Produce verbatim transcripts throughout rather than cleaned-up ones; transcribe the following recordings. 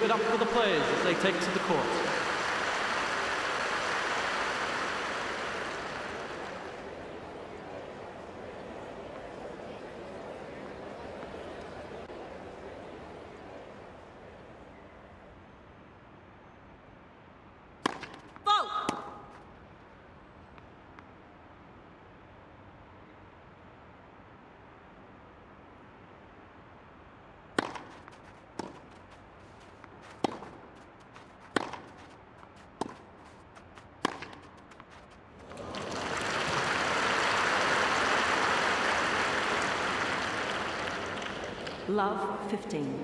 give it up for the players as they take to the court. Love, fifteen.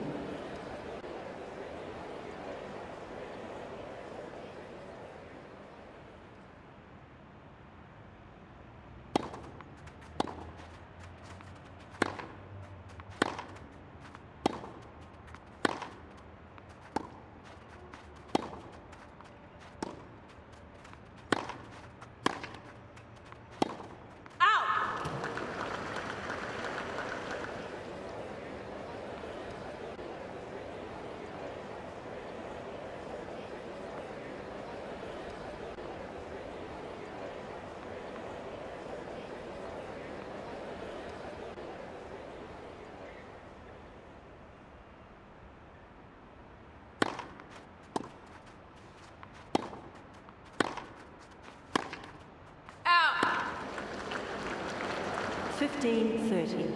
fifteen thirty.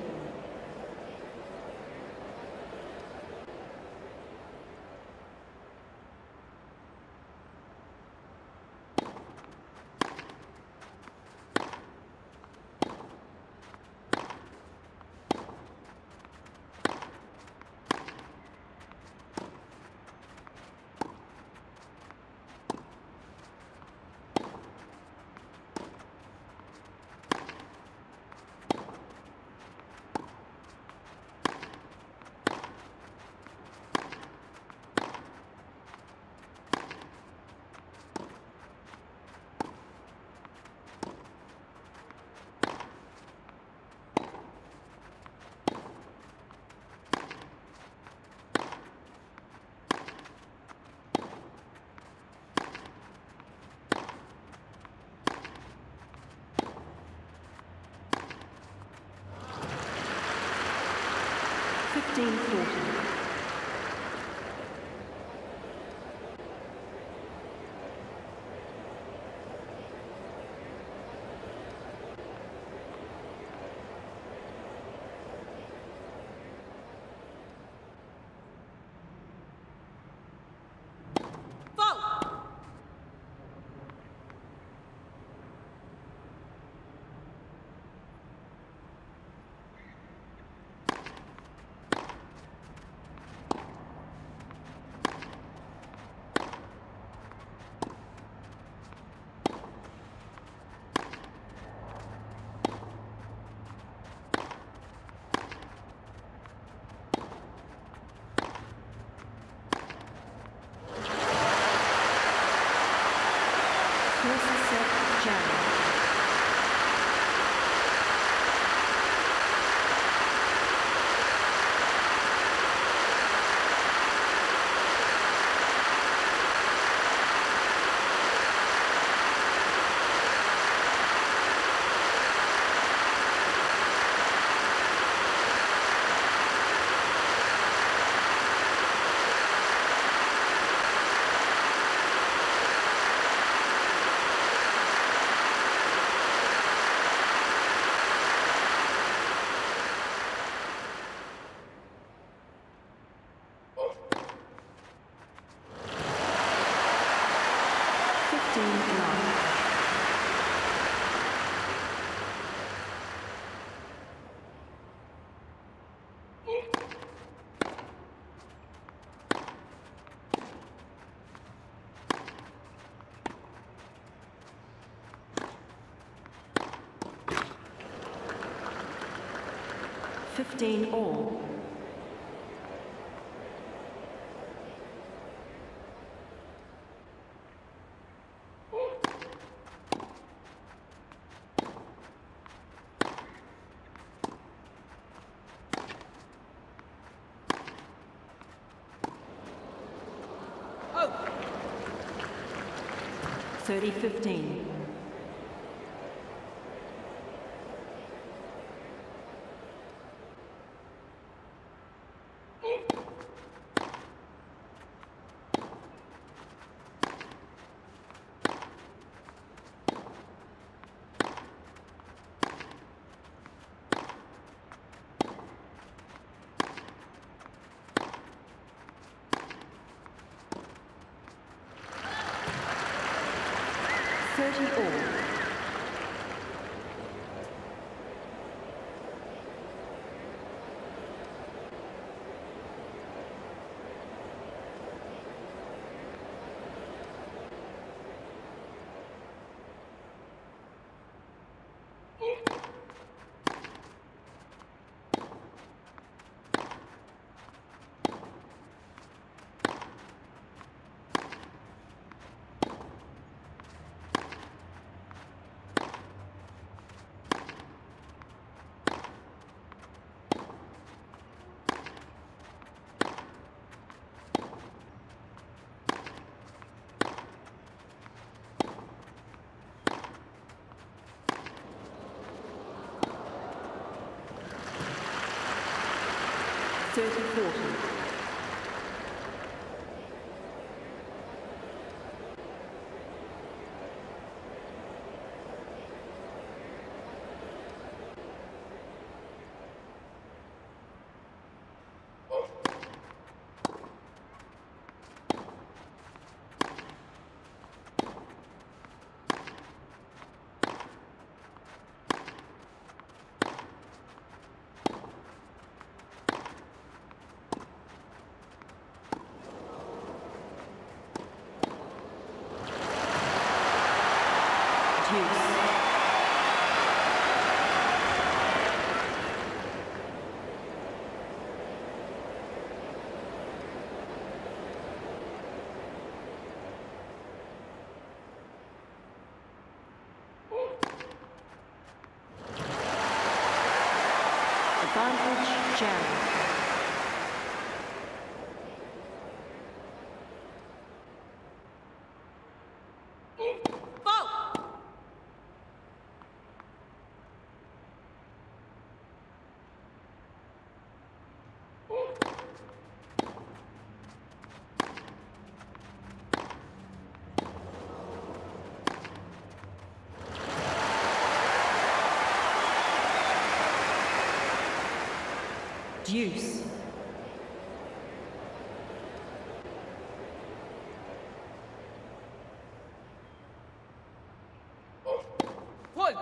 fifteen forty. Fifteen all. thirty fifteen. thirty forty. Advantage, Jarry. Use. One.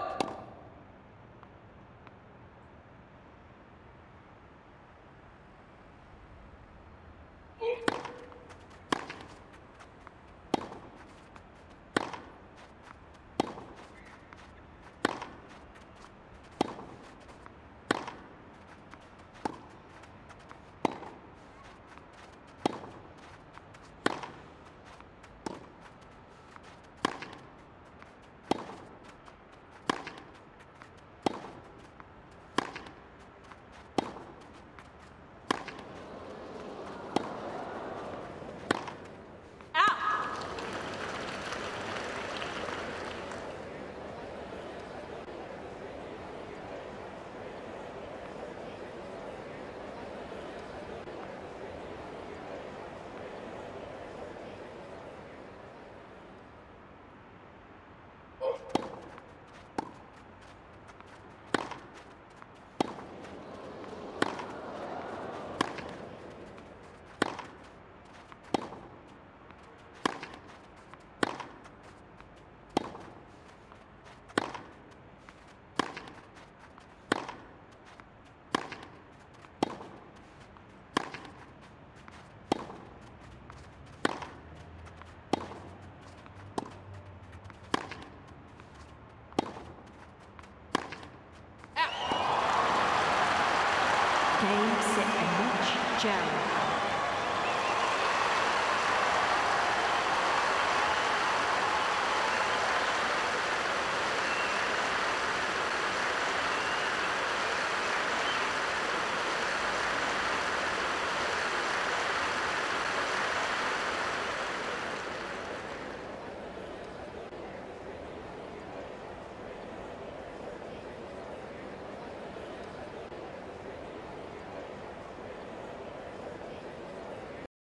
Jarry.